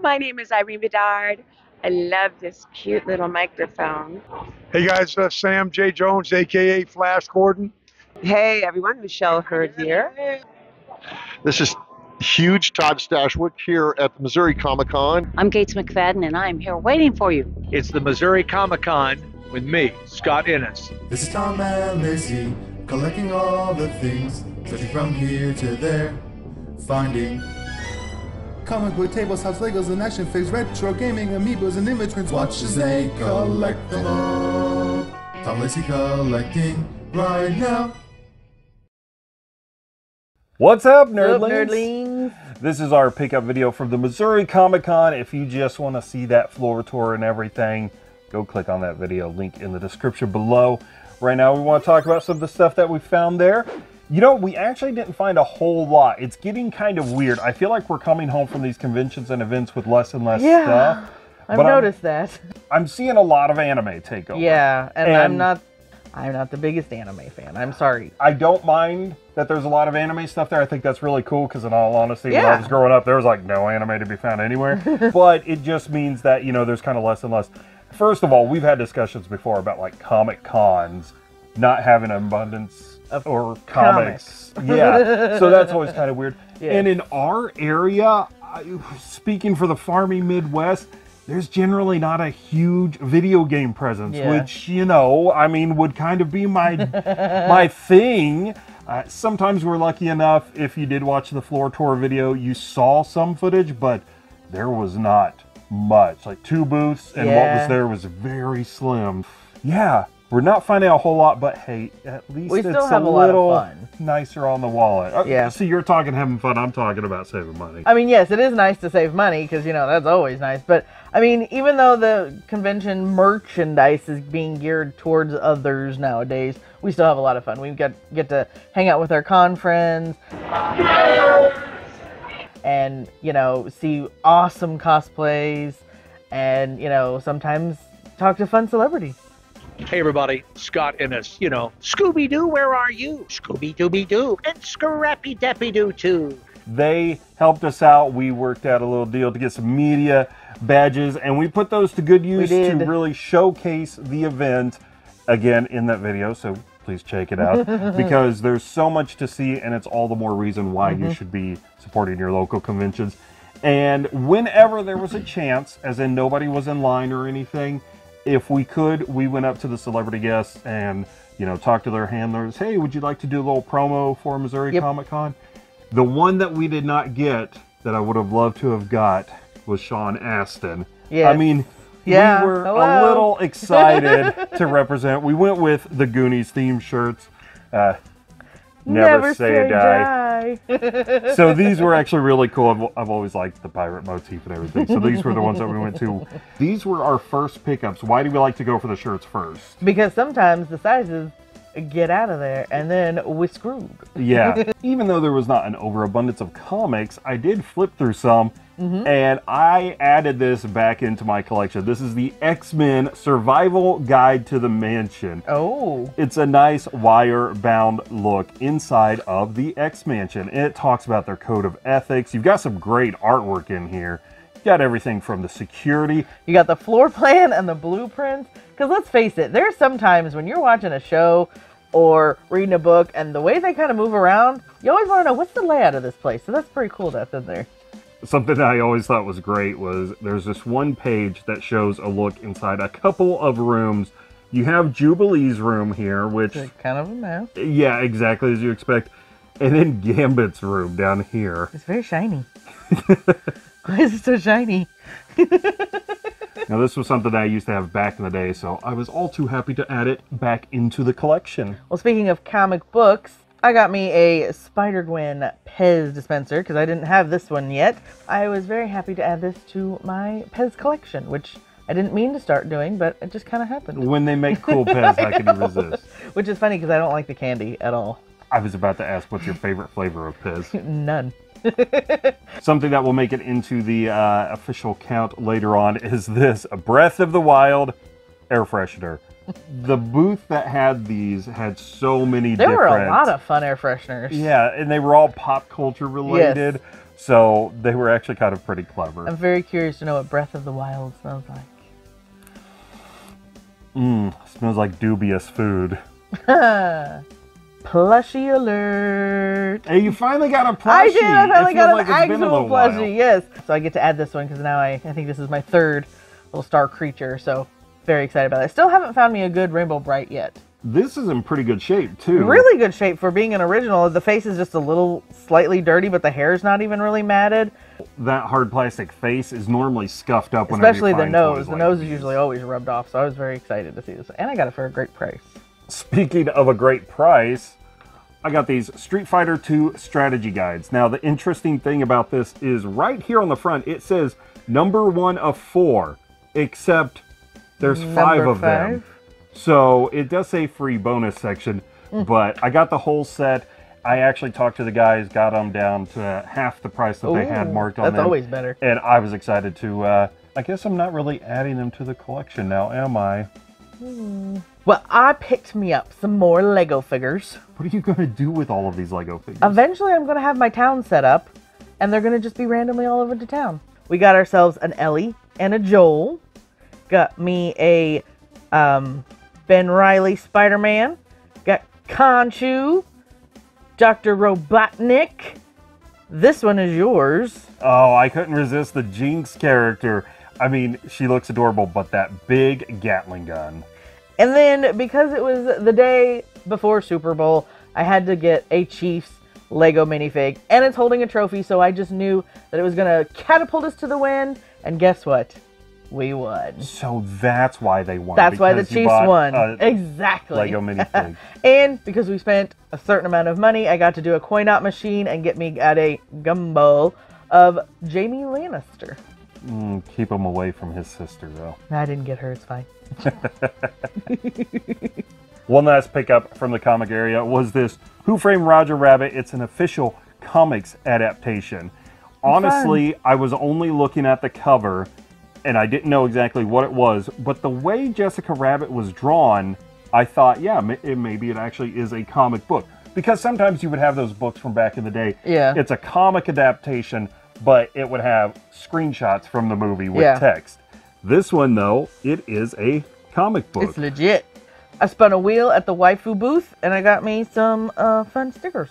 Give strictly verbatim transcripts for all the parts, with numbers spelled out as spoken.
Hello, my name is Irene Bedard. I love this cute little microphone. Hey guys, uh, Sam J. Jones, aka Flash Gordon. Hey everyone, Michelle Hurd here. This is huge Todd Stashwick here at the Missouri Comic-Con. I'm Gates McFadden and I'm here waiting for you. It's the Missouri Comic-Con with me, Scott Innes. This is Tom and Lacey, collecting all the things, searching from here to there, finding comic book tables, house Legos, and action figures, retro gaming, amiibos, and image prints. Watch as they collect them all. Tom Lacey collecting right now. What's up, nerdlings? nerdlings? This is our pickup video from the Missouri Comic-Con. If you just want to see that floor tour and everything, go click on that video link in the description below. Right now, we want to talk about some of the stuff that we found there. You know, we actually didn't find a whole lot. It's getting kind of weird. I feel like we're coming home from these conventions and events with less and less yeah, stuff. I've but noticed I'm, that. I'm seeing a lot of anime takeover. Yeah, and, and I'm not I'm not the biggest anime fan. I'm sorry. I don't mind that there's a lot of anime stuff there. I think that's really cool because in all honesty, yeah. when I was growing up, there was like no anime to be found anywhere. But it just means that, you know, there's kind of less and less. First of all, we've had discussions before about like Comic Cons not having an abundance Of or comics. comics. Yeah. So that's always kind of weird. Yeah. And in our area, speaking for the farming Midwest, there's generally not a huge video game presence, yeah. which, you know, I mean, would kind of be my my thing. Uh, sometimes we're lucky enough, if you did watch the floor tour video, you saw some footage, but there was not much. Like two booths, and yeah. what was there was very slim. Yeah. We're not finding a whole lot, but hey, at least we it's still have a, a little lot of fun. nicer on the wallet. Uh, yeah. See, you're talking having fun. I'm talking about saving money. I mean, yes, it is nice to save money because, you know, that's always nice. But, I mean, even though the convention merchandise is being geared towards others nowadays, we still have a lot of fun. We get, get to hang out with our con friends. And, you know, see awesome cosplays. And, you know, sometimes talk to fun celebrities. Hey everybody, Scott Innes, you know, Scooby Doo, where are you? Scooby Dooby Doo, and Scrappy Deppy Doo too. They helped us out. We worked out a little deal to get some media badges, and we put those to good use to really showcase the event again in that video. So please check it out because there's so much to see, and it's all the more reason why mm-hmm. you should be supporting your local conventions. And whenever there was a chance, as in nobody was in line or anything, if we could, we went up to the celebrity guests and, you know, talked to their handlers. Hey, would you like to do a little promo for Missouri yep. Comic-Con? The one that we did not get that I would have loved to have got was Sean Astin. Yeah. I mean, yeah. we were Hello. a little excited to represent. We went with the Goonies theme shirts. Uh, never, never say, say die. die. So these were actually really cool. I've, I've always liked the pirate motif and everything. So these were the ones that we went to. These were our first pickups. Why do we like to go for the shirts first? Because sometimes the sizes get out of there and then we're screwed. Yeah. Even though there was not an overabundance of comics, I did flip through some mm-hmm. and I added this back into my collection. This is the X-Men Survival Guide to the Mansion. Oh. It's a nice wire-bound look inside of the X-Mansion. It talks about their code of ethics. You've got some great artwork in here. You got everything from the security. You got the floor plan and the blueprints. Because let's face it, there's sometimes when you're watching a show or reading a book and the way they kind of move around, you always want to know what's the layout of this place. So that's pretty cool that's in there. Something I always thought was great was there's this one page that shows a look inside a couple of rooms. You have Jubilee's room here, which... It's kind of a mess. Yeah, exactly as you expect. And then Gambit's room down here. It's very shiny. Why is it so shiny? Now this was something that I used to have back in the day, so I was all too happy to add it back into the collection. Well, speaking of comic books, I got me a Spider-Gwen Pez dispenser because I didn't have this one yet. I was very happy to add this to my Pez collection, which I didn't mean to start doing, but it just kind of happened. When they make cool Pez, I, I can resist. Which is funny because I don't like the candy at all. I was about to ask, what's your favorite flavor of Pez? None. Something that will make it into the uh, official count later on is this Breath of the Wild air freshener. The booth that had these had so many there different... There were a lot of fun air fresheners. Yeah, and they were all pop culture related. Yes. So they were actually kind of pretty clever. I'm very curious to know what Breath of the Wild smells like. Mmm, smells like dubious food. Plushie alert! Hey, you finally got a plushie! I did! I finally got like an actual plushie, yes! So I get to add this one because now I, I think this is my third little star creature, so very excited about it. I still haven't found me a good Rainbow Brite yet. This is in pretty good shape, too. Really good shape for being an original. The face is just a little slightly dirty, but the hair's not even really matted. That hard plastic face is normally scuffed up whenever you find toys like these. Especially the nose. The nose is usually always rubbed off, so I was very excited to see this. And I got it for a great price. Speaking of a great price, I got these Street Fighter two strategy guides. Now, the interesting thing about this is right here on the front, it says number one of four, except there's five of them. So it does say free bonus section, mm. but I got the whole set. I actually talked to the guys, got them down to half the price that Ooh, they had marked on them. That's always better. And I was excited to, uh, I guess I'm not really adding them to the collection now, am I? Mm. Well, I picked me up some more Lego figures. What are you going to do with all of these Lego figures? Eventually I'm going to have my town set up, and they're going to just be randomly all over the town. We got ourselves an Ellie and a Joel. Got me a... Um, Ben Reilly, Spider-Man, got Conchu, Doctor Robotnik. This one is yours. Oh, I couldn't resist the Jinx character. I mean, she looks adorable, but that big Gatling gun. And then, because it was the day before Super Bowl, I had to get a Chiefs Lego minifig, and it's holding a trophy, so I just knew that it was going to catapult us to the win, and guess what? We won. So that's why they won. That's why the Chiefs won. Exactly. Lego minifig. And because we spent a certain amount of money, I got to do a coin op machine and get me at a gumbo of Jamie Lannister. Mm, keep him away from his sister, though. I didn't get her. It's fine. One last pickup from the comic area was this Who Framed Roger Rabbit? It's an official comics adaptation. Honestly, fun. I was only looking at the cover, and I didn't know exactly what it was, but the way Jessica Rabbit was drawn, I thought, yeah, it, maybe it actually is a comic book. Because sometimes you would have those books from back in the day. Yeah. It's a comic adaptation, but it would have screenshots from the movie with yeah. text. This one, though, it is a comic book. It's legit. I spun a wheel at the waifu booth, and I got me some uh, fun stickers.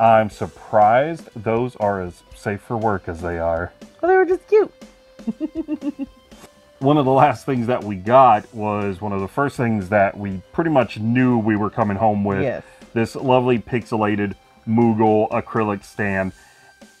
I'm surprised those are as safe for work as they are. Well, they were just cute. One of the last things that we got was one of the first things that we pretty much knew we were coming home with. Yes. This lovely pixelated Moogle acrylic stand.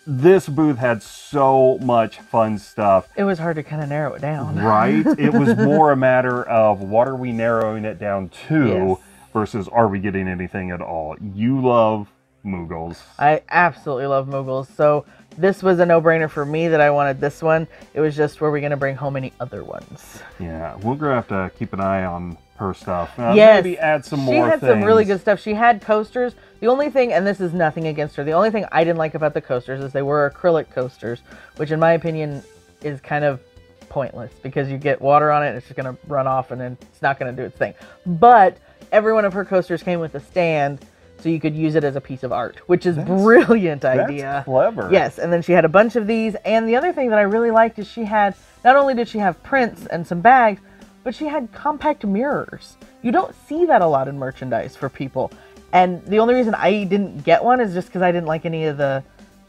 This booth had so much fun stuff. It was hard to kind of narrow it down. Right? It was more a matter of what are we narrowing it down to yes. versus are we getting anything at all. You love Moogles. I absolutely love Moogles. So this was a no-brainer for me that I wanted this one. It was just, were we going to bring home any other ones? Yeah, we're going to have to keep an eye on her stuff. Uh, yes. Maybe add some more things. She had some really good stuff. She had coasters. The only thing, and this is nothing against her, the only thing I didn't like about the coasters is they were acrylic coasters, which in my opinion is kind of pointless because you get water on it and it's just going to run off and then it's not going to do its thing. But every one of her coasters came with a stand, so you could use it as a piece of art, which is that's, brilliant idea. That's clever. Yes, and then she had a bunch of these. And the other thing that I really liked is she had, not only did she have prints and some bags, but she had compact mirrors. You don't see that a lot in merchandise for people. And the only reason I didn't get one is just because I didn't like any of the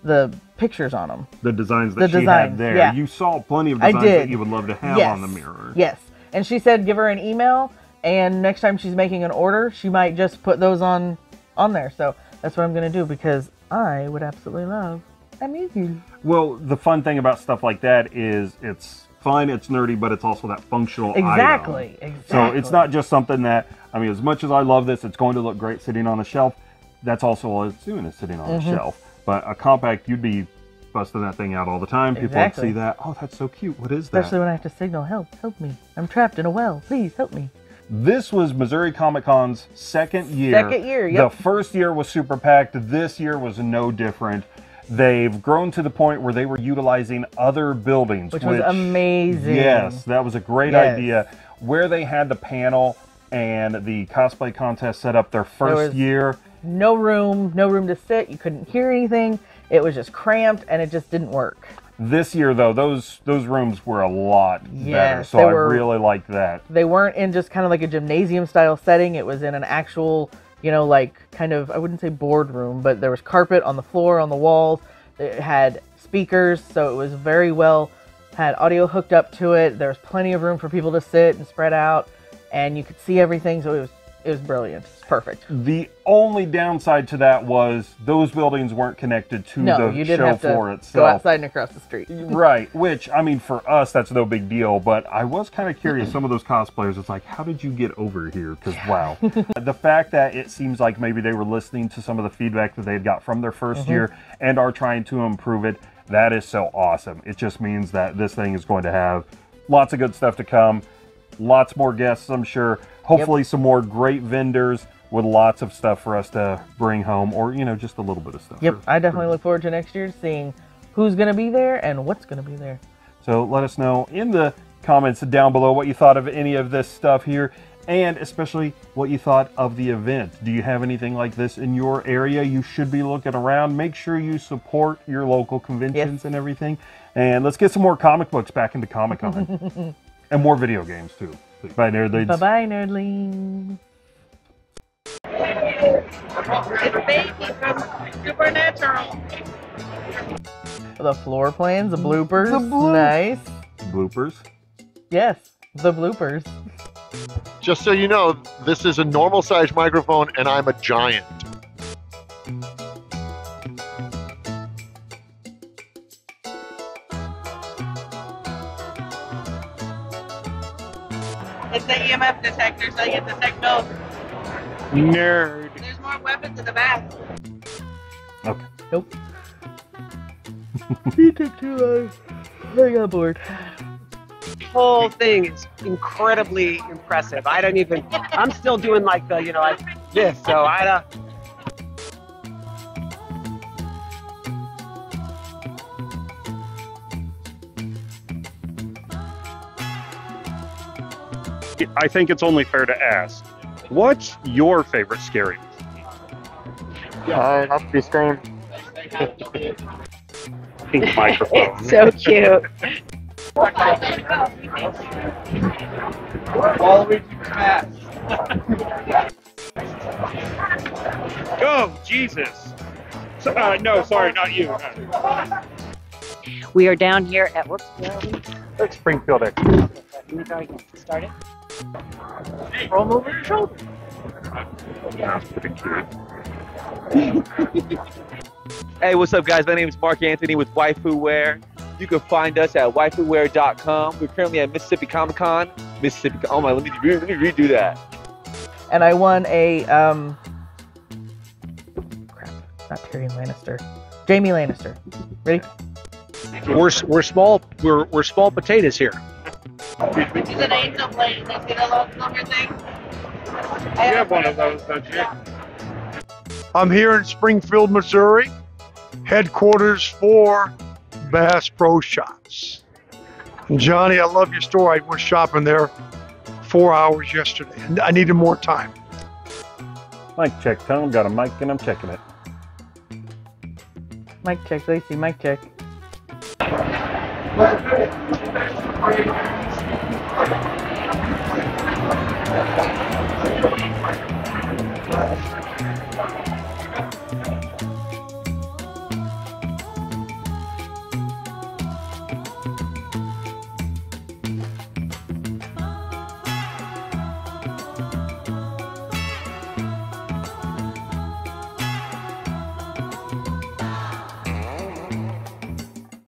the pictures on them. The designs that the she designs, had there. Yeah. You saw plenty of designs that you would love to have yes. on the mirror. Yes, and she said give her an email, and next time she's making an order, she might just put those on... on there, so that's what I'm gonna do because I would absolutely love a Moogle. Well, the fun thing about stuff like that is it's fun, it's nerdy, but it's also that functional exactly, item. Exactly. So it's not just something that, I mean, as much as I love this, it's going to look great sitting on a shelf. That's also all it's doing is sitting on mm-hmm. a shelf. But a compact, you'd be busting that thing out all the time. People exactly. would see that, oh, that's so cute, what is that? Especially when I have to signal, help, help me. I'm trapped in a well, please help me. This was Missouri Comic-Con's second year. Second year, yep. The first year was super packed. This year was no different. They've grown to the point where they were utilizing other buildings. Which, which was amazing. Yes, that was a great yes. idea. Where they had the panel and the cosplay contest set up their first year. No room, no room to sit. You couldn't hear anything. It was just cramped and it just didn't work. This year, though, those those rooms were a lot yes, better, so I were, really liked that. They weren't in just kind of like a gymnasium-style setting. It was in an actual, you know, like kind of, I wouldn't say boardroom, but there was carpet on the floor, on the walls. It had speakers, so it was very well, had audio hooked up to it. There was plenty of room for people to sit and spread out, and you could see everything, so it was It was brilliant. It's perfect. The only downside to that was those buildings weren't connected to no, the you didn't show have to floor itself. Go outside and across the street. Right. Which, I mean, for us, that's no big deal. But I was kind of curious. Some of those cosplayers, it's like, how did you get over here? Because, wow. The fact that it seems like maybe they were listening to some of the feedback that they had got from their first mm-hmm. year and are trying to improve it, that is so awesome. It just means that this thing is going to have lots of good stuff to come. Lots more guests, I'm sure. Hopefully yep. some more great vendors with lots of stuff for us to bring home, or, you know, just a little bit of stuff. Yep, for, I definitely look forward to next year, seeing who's going to be there and what's going to be there. So let us know in the comments down below what you thought of any of this stuff here, and especially what you thought of the event. Do you have anything like this in your area? You should be looking around. Make sure you support your local conventions yes. and everything. And let's get some more comic books back into Comic-Con. And more video games, too. Bye, nerdlings. Bye-bye, nerdlings. It's a baby from Supernatural. The floor plans, the bloopers. The bloopers. Nice. Bloopers? Yes, the bloopers. Just so you know, this is a normal-sized microphone, and I'm a giant. It's the E M F detector, so you have to signal. Nerd. There's more weapons in the back. Okay. Nope. You took too long. I got bored. The whole thing is incredibly impressive. I don't even, I'm still doing like the, you know, like this, so I don't. I think it's only fair to ask, what's your favorite scary movie? Uh, I'll be Scream. Pink microphone. It's so cute. Go, Jesus. So, uh, no, sorry, not you. No. We are down here at, whoops, where are we? Like Springfield. Can you start it? Roll over your shoulder. Yeah, pretty cute. Hey, what's up, guys? My name is Mark Anthony with Waifu Wear. You can find us at waifu wear dot com. We're currently at Mississippi Comic Con. Mississippi. Oh my! Let me re let me redo that. And I won a um. Crap! Not Tyrion Lannister. Jamie Lannister. Ready? We're we're small we're we're small potatoes here. She's an angel blade. Let's get a little longer thing. I you have one of those, don't you? I'm here in Springfield, Missouri, headquarters for Bass Pro Shops. Johnny, I love your store. I was shopping there four hours yesterday. I needed more time. Mic check, Tom. Got a mic and I'm checking it. Mic check, Lacey. Mic check. Let's do it. Thank you.